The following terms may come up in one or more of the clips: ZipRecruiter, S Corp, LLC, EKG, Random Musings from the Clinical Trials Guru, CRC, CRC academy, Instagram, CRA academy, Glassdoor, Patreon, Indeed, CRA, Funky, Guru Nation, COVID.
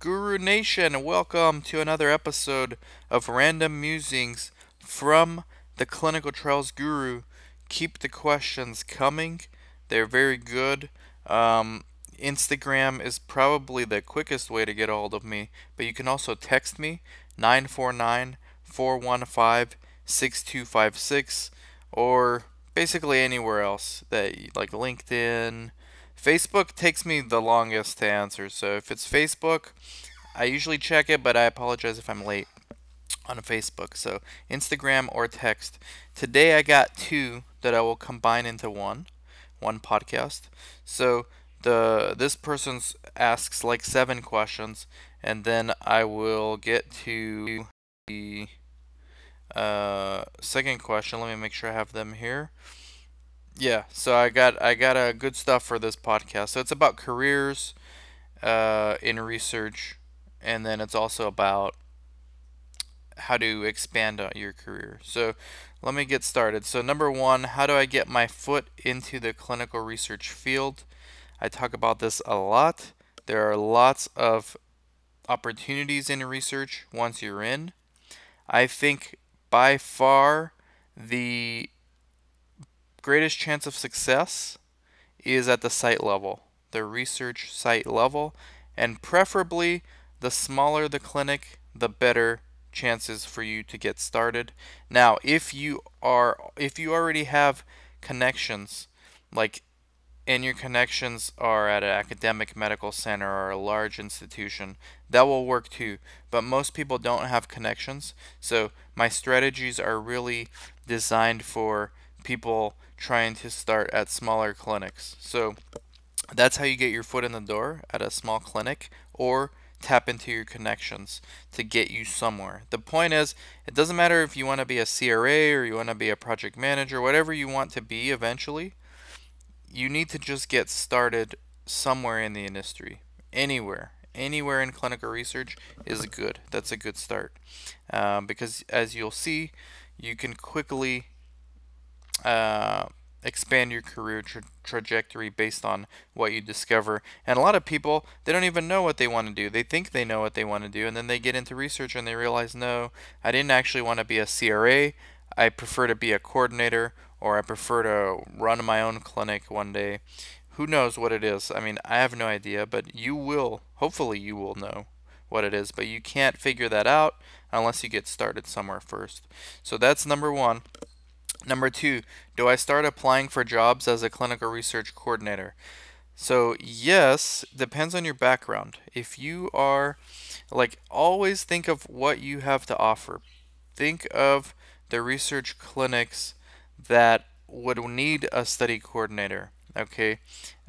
Guru Nation, welcome to another episode of Random Musings from the Clinical Trials Guru. Keep the questions coming. They're very good. Instagram is probably the quickest way to get a hold of me, but you can also text me 949-415-6256 or basically anywhere else, that like LinkedIn. Facebook takes me the longest to answer, so if it's Facebook, I usually check it, but I apologize if I'm late on Facebook. So Instagram or text. Today I got two that I will combine into one podcast. So this person asks like 7 questions, and then I will get to the second question. Let me make sure I have them here. Yeah, so I got good stuff for this podcast. So it's about careers in research, and then it's also about how to expand on your career. So let me get started. So number one, how do I get my foot into the clinical research field? I talk about this a lot. There are lots of opportunities in research once you're in. I think by far the greatest chance of success is at the site level, the research site level, and preferably the smaller the clinic, the better chances for you to get started. Now, if you already have connections, like, and your connections are at an academic medical center or a large institution, that will work too. But most people don't have connections, so my strategies are really designed for people trying to start at smaller clinics. So that's how you get your foot in the door at a small clinic, or tap into your connections to get you somewhere. The point is, it doesn't matter if you want to be a CRA or you want to be a project manager, whatever you want to be eventually, you need to just get started somewhere in the industry. Anywhere in clinical research is good. That's a good start, because as you'll see, you can quickly expand your career trajectory based on what you discover. And a lot of people, they don't even know what they want to do. They think they know what they want to do, and then they get into research and they realize, no, I didn't actually want to be a CRA. I prefer to be a coordinator, or I prefer to run my own clinic one day. Who knows what it is? I mean, I have no idea, but you will, hopefully you will know what it is, but you can't figure that out unless you get started somewhere first. So that's number one. Number two, do I start applying for jobs as a clinical research coordinator? So yes, depends on your background. If you are, like, always think of what you have to offer. Think of the research clinics that would need a study coordinator, okay?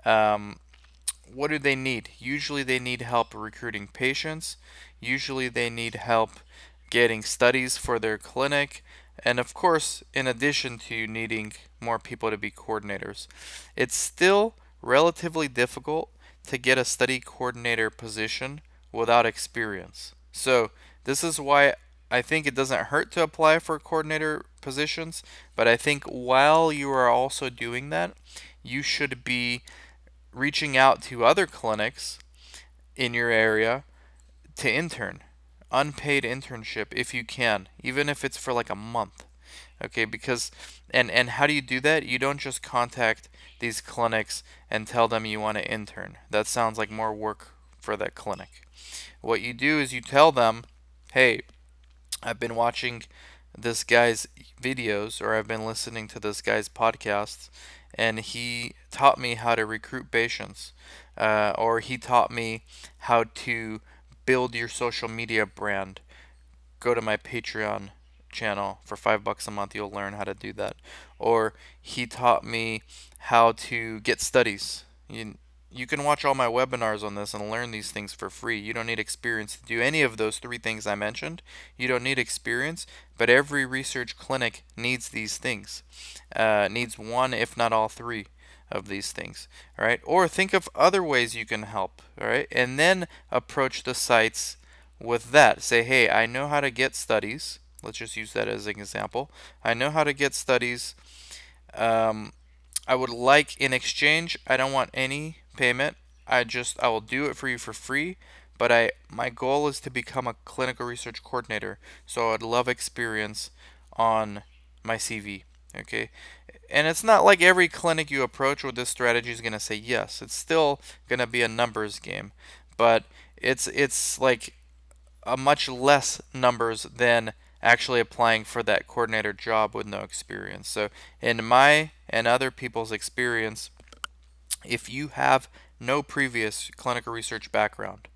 What do they need? Usually they need help recruiting patients. Usually they need help getting studies for their clinic. And of course, in addition to needing more people to be coordinators, it's still relatively difficult to get a study coordinator position without experience. So this is why I think it doesn't hurt to apply for coordinator positions, but I think while you are also doing that, you should be reaching out to other clinics in your area to intern. Unpaid internship if you can, even if it's for like a month, okay? Because and how do you do that? You don't just contact these clinics and tell them you want to intern. That sounds like more work for that clinic. What you do is you tell them, hey, I've been watching this guy's videos, or I've been listening to this guy's podcasts, and he taught me how to recruit patients, or he taught me how to build your social media brand. Go to my Patreon channel for $5 a month. You'll learn how to do that. Or he taught me how to get studies. You can watch all my webinars on this and learn these things for free. You don't need experience to do any of those 3 things I mentioned. You don't need experience, but every research clinic needs these things. Needs one, if not all 3 of these things, all right? Or think of other ways you can help, all right? And then approach the sites with that. Say, hey, I know how to get studies. Let's just use that as an example. I know how to get studies. I would like, in exchange, I don't want any payment. I will do it for you for free, but my goal is to become a clinical research coordinator, so I'd love experience on my CV. Okay, and it's not like every clinic you approach with this strategy is going to say yes. It's still going to be a numbers game, but it's like a much less numbers than actually applying for that coordinator job with no experience. So in my and other people's experience, if you have no previous clinical research background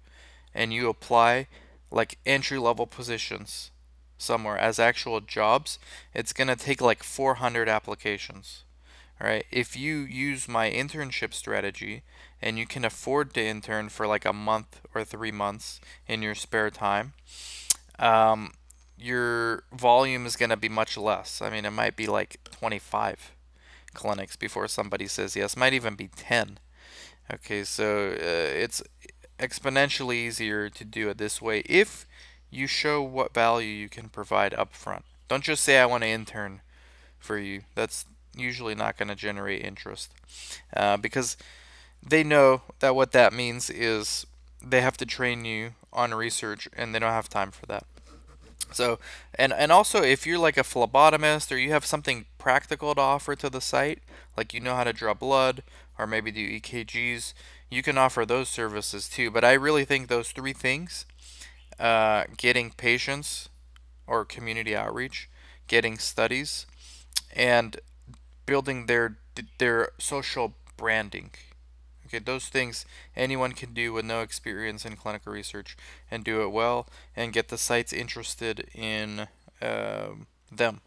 and you apply like entry-level positions somewhere as actual jobs, it's gonna take like 400 applications. All right, if you use my internship strategy and you can afford to intern for like a month or 3 months in your spare time, your volume is gonna be much less. I mean, it might be like 25 clinics before somebody says yes, might even be 10. Okay, so it's exponentially easier to do it this way if you show what value you can provide up front. Don't just say I want to intern for you. That's usually not going to generate interest, because they know that what that means is they have to train you on research and they don't have time for that. So, and also if you're like a phlebotomist or you have something practical to offer to the site, like you know how to draw blood or maybe do EKGs, you can offer those services too. But I really think those three things, getting patients or community outreach, getting studies, and building their social branding. Okay, those things anyone can do with no experience in clinical research and do it well and get the sites interested in them.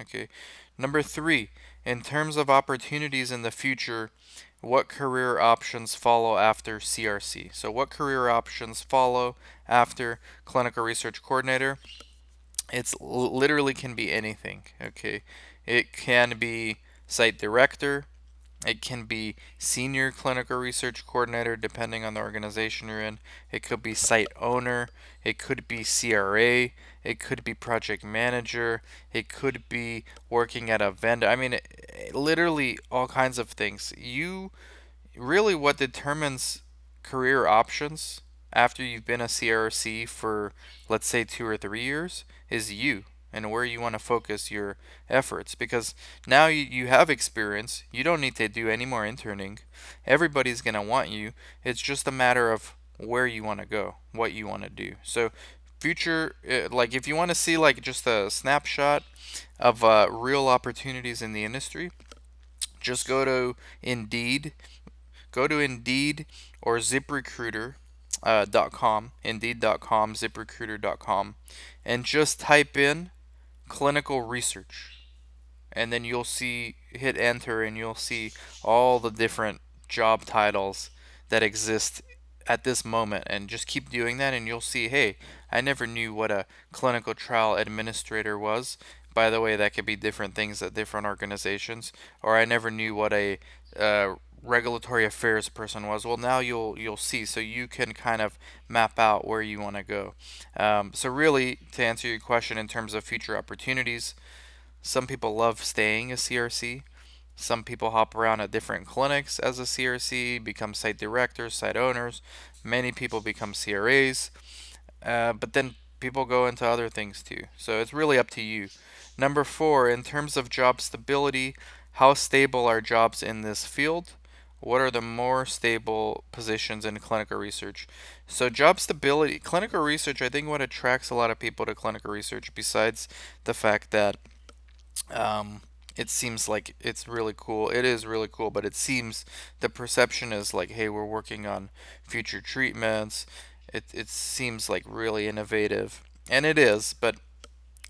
Okay, number three, in terms of opportunities in the future, what career options follow after CRC? So what career options follow after clinical research coordinator? It's literally can be anything. Okay, it can be site director, it can be senior clinical research coordinator depending on the organization you're in, it could be site owner, it could be CRA, it could be project manager, it could be working at a vendor. I mean, literally all kinds of things. You really, what determines career options after you've been a CRC for let's say 2 or 3 years is you and where you want to focus your efforts, because now you have experience. You don't need to do any more interning. Everybody's going to want you. It's just a matter of where you want to go, what you want to do. So future, like if you want to see like just a snapshot of real opportunities in the industry, just go to Indeed or ZipRecruiter. Indeed.com, ZipRecruiter.com, and just type in clinical research, and then you'll see, hit enter, and you'll see all the different job titles that exist at this moment. And just keep doing that and you'll see, hey, I never knew what a clinical trial administrator was. By the way, that could be different things at different organizations. Or I never knew what a regulatory affairs person was. Well, now you'll see, so you can kind of map out where you want to go. So really, to answer your question in terms of future opportunities, some people love staying a CRC, some people hop around at different clinics as a CRC, become site directors, site owners, many people become CRAs, but then people go into other things too, so it's really up to you. Number four, in terms of job stability, how stable are jobs in this field? What are the more stable positions in clinical research? So job stability, clinical research, I think what attracts a lot of people to clinical research, besides the fact that it seems like it's really cool, it is really cool, but it seems the perception is like, hey, we're working on future treatments, it seems like really innovative, and it is, but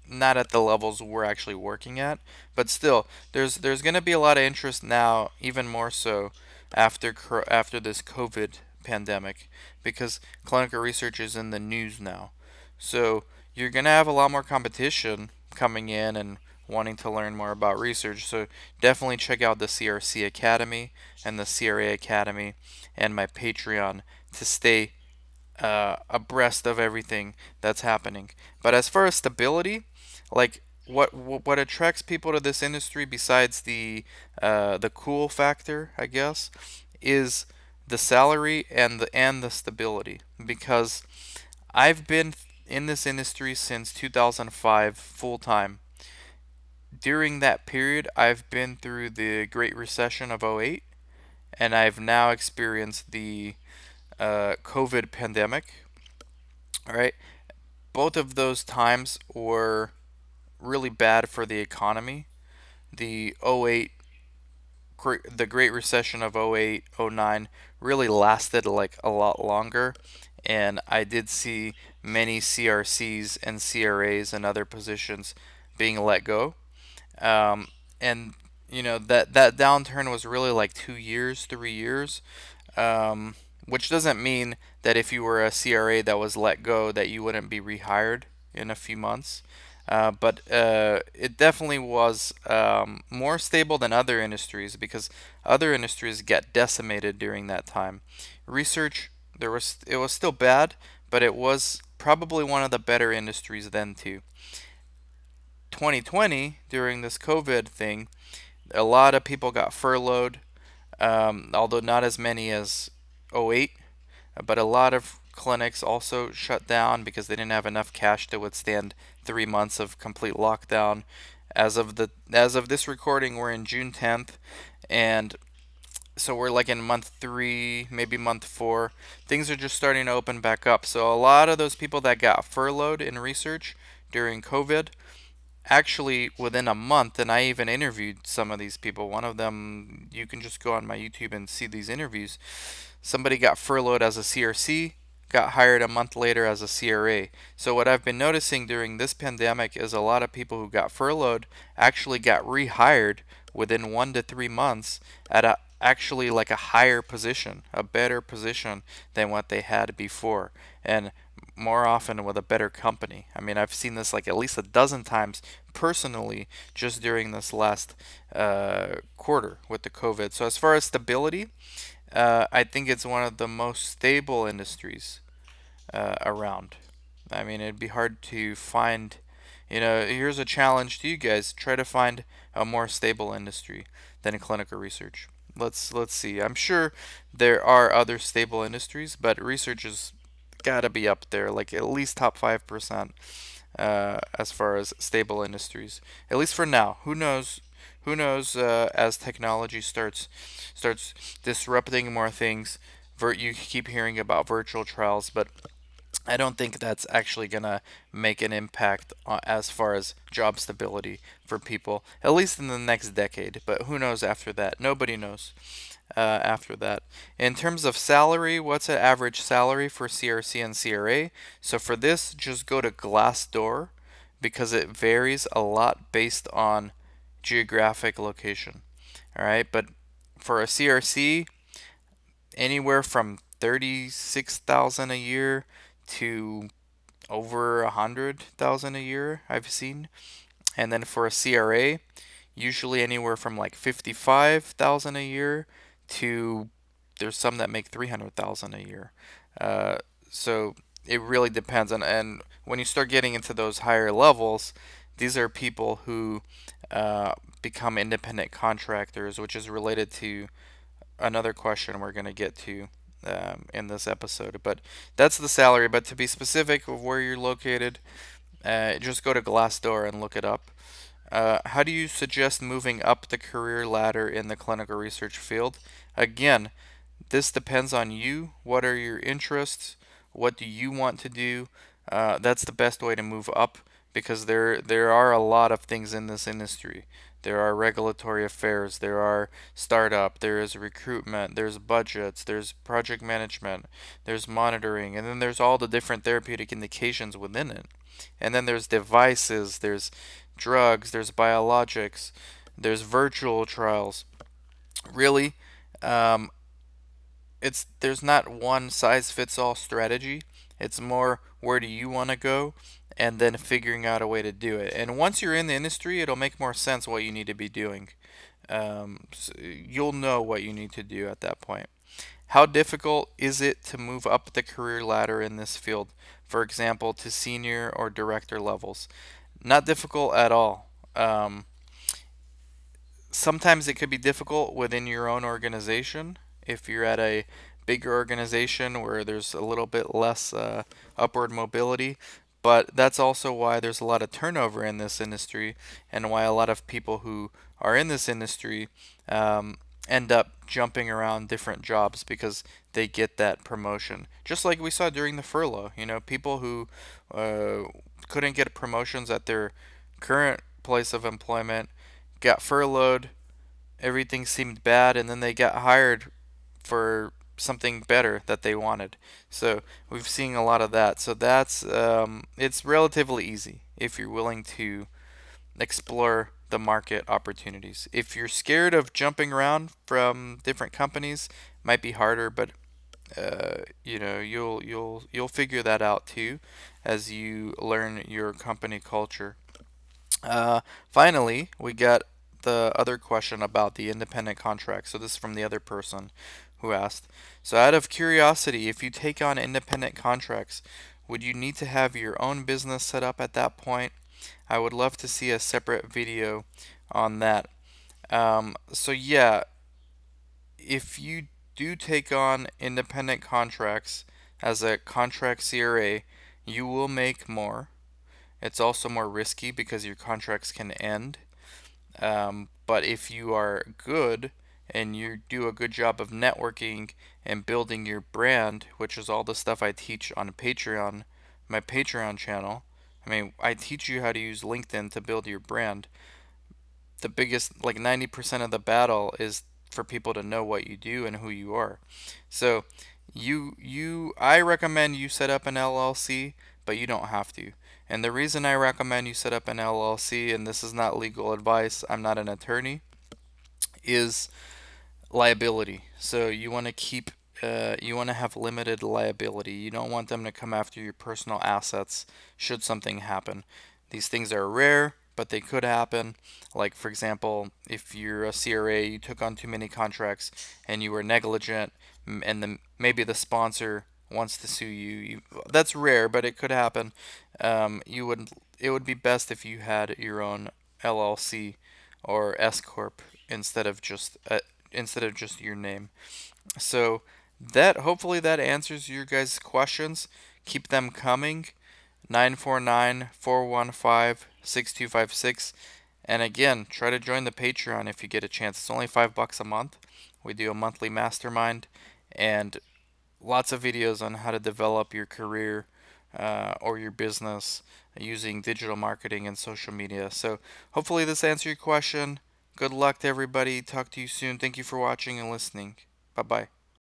not at the levels we're actually working at. But still, there's going to be a lot of interest now, even more so after this COVID pandemic, because clinical research is in the news now. So you're going to have a lot more competition coming in and wanting to learn more about research. So definitely check out the CRC Academy and the CRA Academy and my Patreon to stay abreast of everything that's happening. But as far as stability, like what attracts people to this industry, besides the cool factor, I guess, is the salary and the stability, because I've been in this industry since 2005 full-time. During that period, I've been through the Great Recession of '08, and I've now experienced the COVID pandemic. All right, both of those times were really bad for the economy. The '08, the Great Recession of '08, '09 really lasted like a lot longer, and I did see many CRCs and CRAs and other positions being let go. And you know, that downturn was really like 2 years, 3 years, which doesn't mean that if you were a CRA that was let go that you wouldn't be rehired in a few months, but it definitely was more stable than other industries, because other industries get decimated during that time. Research, it was still bad, but it was probably one of the better industries then too. 2020, during this COVID thing, a lot of people got furloughed, although not as many as '08, but a lot of clinics also shut down because they didn't have enough cash to withstand 3 months of complete lockdown. As of this recording, we're in June 10th, and so we're like in month 3, maybe month 4. Things are just starting to open back up. So a lot of those people that got furloughed in research during COVID, actually within a month, and I even interviewed some of these people. One of them, you can just go on my YouTube and see these interviews. Somebody got furloughed as a CRC, got hired a month later as a CRA. So what I've been noticing during this pandemic is a lot of people who got furloughed actually got rehired within 1 to 3 months at a actually like a higher position, a better position than what they had before, and more often with a better company. I mean, I've seen this like at least a dozen times personally just during this last quarter with the COVID. So as far as stability, I think it's one of the most stable industries around. I mean, it'd be hard to find, you know, here's a challenge to you guys. Try to find a more stable industry than clinical research. Let's see. I'm sure there are other stable industries, but research is gotta be up there, like at least top 5% as far as stable industries, at least for now. Who knows as technology starts disrupting more things. You keep hearing about virtual trials, but I don't think that's actually gonna make an impact as far as job stability for people, at least in the next decade. But who knows after that? Nobody knows after that. In terms of salary, what's an average salary for CRC and CRA? So for this, just go to Glassdoor, because it varies a lot based on geographic location. All right, but for a CRC, anywhere from $36,000 a year to over $100,000 a year I've seen. And then for a CRA, usually anywhere from like $55,000 a year to, there's some that make $300,000 a year. So it really depends on, and when you start getting into those higher levels, these are people who become independent contractors, which is related to another question we're going to get to in this episode. But that's the salary. But to be specific of where you're located, just go to Glassdoor and look it up. How do you suggest moving up the career ladder in the clinical research field? Again, this depends on you. What are your interests? What do you want to do? That's the best way to move up, because there are a lot of things in this industry. There are regulatory affairs, there are startup, there is recruitment, there's budgets, there's project management, there's monitoring, and then there's all the different therapeutic indications within it. And then there's devices, there's drugs, there's biologics, there's virtual trials. Really, there's not one size fits all strategy. It's more, where do you want to go? And then figuring out a way to do it. And once you're in the industry, it'll make more sense what you need to be doing. So you'll know what you need to do at that point. How difficult is it to move up the career ladder in this field? For example, to senior or director levels? Not difficult at all. Sometimes it could be difficult within your own organization if you're at a bigger organization where there's a little bit less upward mobility. But that's also why there's a lot of turnover in this industry, and why a lot of people who are in this industry end up jumping around different jobs because they get that promotion. Just like we saw during the furlough, you know, people who couldn't get promotions at their current place of employment got furloughed, everything seemed bad, and then they got hired for something better that they wanted. So we've seen a lot of that. So that's it's relatively easy if you're willing to explore the market opportunities. If you're scared of jumping around from different companies, it might be harder, but you know, you'll figure that out too as you learn your company culture. Finally, we got the other question about the independent contract. So this is from the other person who asked. So out of curiosity, if you take on independent contracts, would you need to have your own business set up at that point? I would love to see a separate video on that. So yeah, if you do take on independent contracts as a contract CRA, you will make more. It's also more risky because your contracts can end. But if you are good and you do a good job of networking and building your brand, which is all the stuff I teach on Patreon, my Patreon channel. I mean, I teach you how to use LinkedIn to build your brand. The biggest, like 90% of the battle is for people to know what you do and who you are. So I recommend you set up an LLC, but you don't have to. And the reason I recommend you set up an LLC, and this is not legal advice, I'm not an attorney, is liability. So you want to keep, you want to have limited liability. You don't want them to come after your personal assets should something happen. These things are rare, but they could happen. Like, for example, if you're a CRA, you took on too many contracts and you were negligent, and then maybe the sponsor wants to sue you. That's rare, but it could happen. It would be best if you had your own LLC or S Corp instead of just your name. So that, hopefully that answers your guys' questions. Keep them coming. 949-415-6256. And again, try to join the Patreon if you get a chance. It's only $5 a month. We do a monthly mastermind and lots of videos on how to develop your career or your business using digital marketing and social media. So hopefully this answered your question. Good luck to everybody. Talk to you soon. Thank you for watching and listening. Bye-bye.